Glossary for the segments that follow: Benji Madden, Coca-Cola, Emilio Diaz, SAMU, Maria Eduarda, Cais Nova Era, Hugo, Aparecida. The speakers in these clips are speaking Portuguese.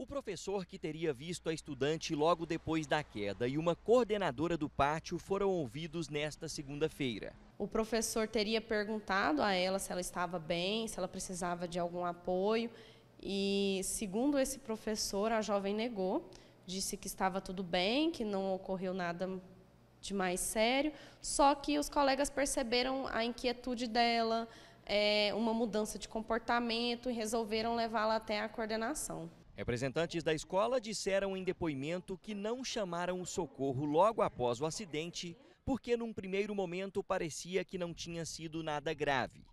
O professor que teria visto a estudante logo depois da queda e uma coordenadora do pátio foram ouvidos nesta segunda-feira. O professor teria perguntado a ela se ela estava bem, se ela precisava de algum apoio e, segundo esse professor, a jovem negou, disse que estava tudo bem, que não ocorreu nada de mais sério, só que os colegas perceberam a inquietude dela, uma mudança de comportamento e resolveram levá-la até a coordenação. Representantes da escola disseram em depoimento que não chamaram o socorro logo após o acidente, porque num primeiro momento parecia que não tinha sido nada grave.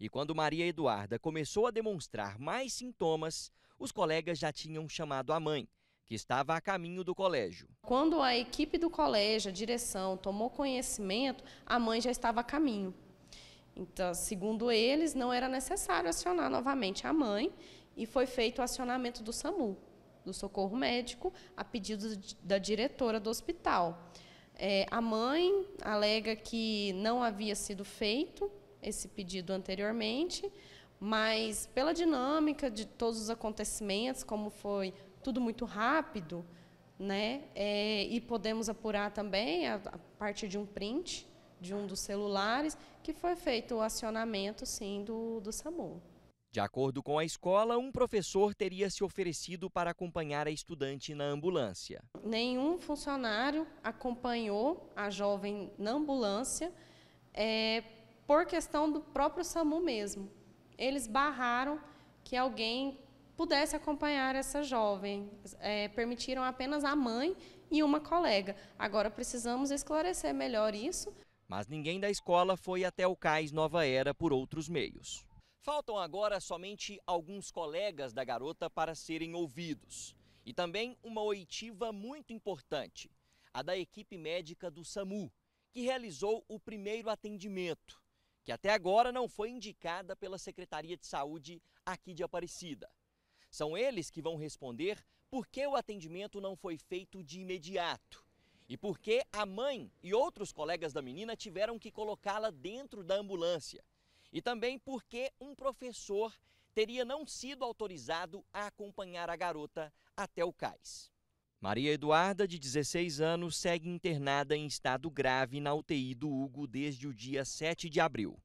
E quando Maria Eduarda começou a demonstrar mais sintomas, os colegas já tinham chamado a mãe, que estava a caminho do colégio. Quando a equipe do colégio, a direção, tomou conhecimento, a mãe já estava a caminho. Então, segundo eles, não era necessário acionar novamente a mãe, e foi feito o acionamento do SAMU, do socorro médico, a pedido da diretora do hospital. A mãe alega que não havia sido feito esse pedido anteriormente, mas pela dinâmica de todos os acontecimentos, como foi tudo muito rápido, né? E podemos apurar também a partir de um print de um dos celulares, que foi feito o acionamento, sim, do SAMU. De acordo com a escola, um professor teria se oferecido para acompanhar a estudante na ambulância. Nenhum funcionário acompanhou a jovem na ambulância, por questão do próprio SAMU mesmo. Eles barraram que alguém pudesse acompanhar essa jovem, permitiram apenas a mãe e uma colega. Agora precisamos esclarecer melhor isso. Mas ninguém da escola foi até o Cais Nova Era por outros meios. Faltam agora somente alguns colegas da garota para serem ouvidos. E também uma oitiva muito importante, a da equipe médica do SAMU, que realizou o primeiro atendimento, que até agora não foi indicada pela Secretaria de Saúde aqui de Aparecida. São eles que vão responder por que o atendimento não foi feito de imediato e por que a mãe e outros colegas da menina tiveram que colocá-la dentro da ambulância. E também porque um professor teria não sido autorizado a acompanhar a garota até o cais. Maria Eduarda, de 16 anos, segue internada em estado grave na UTI do Hugo desde o dia 7 de abril.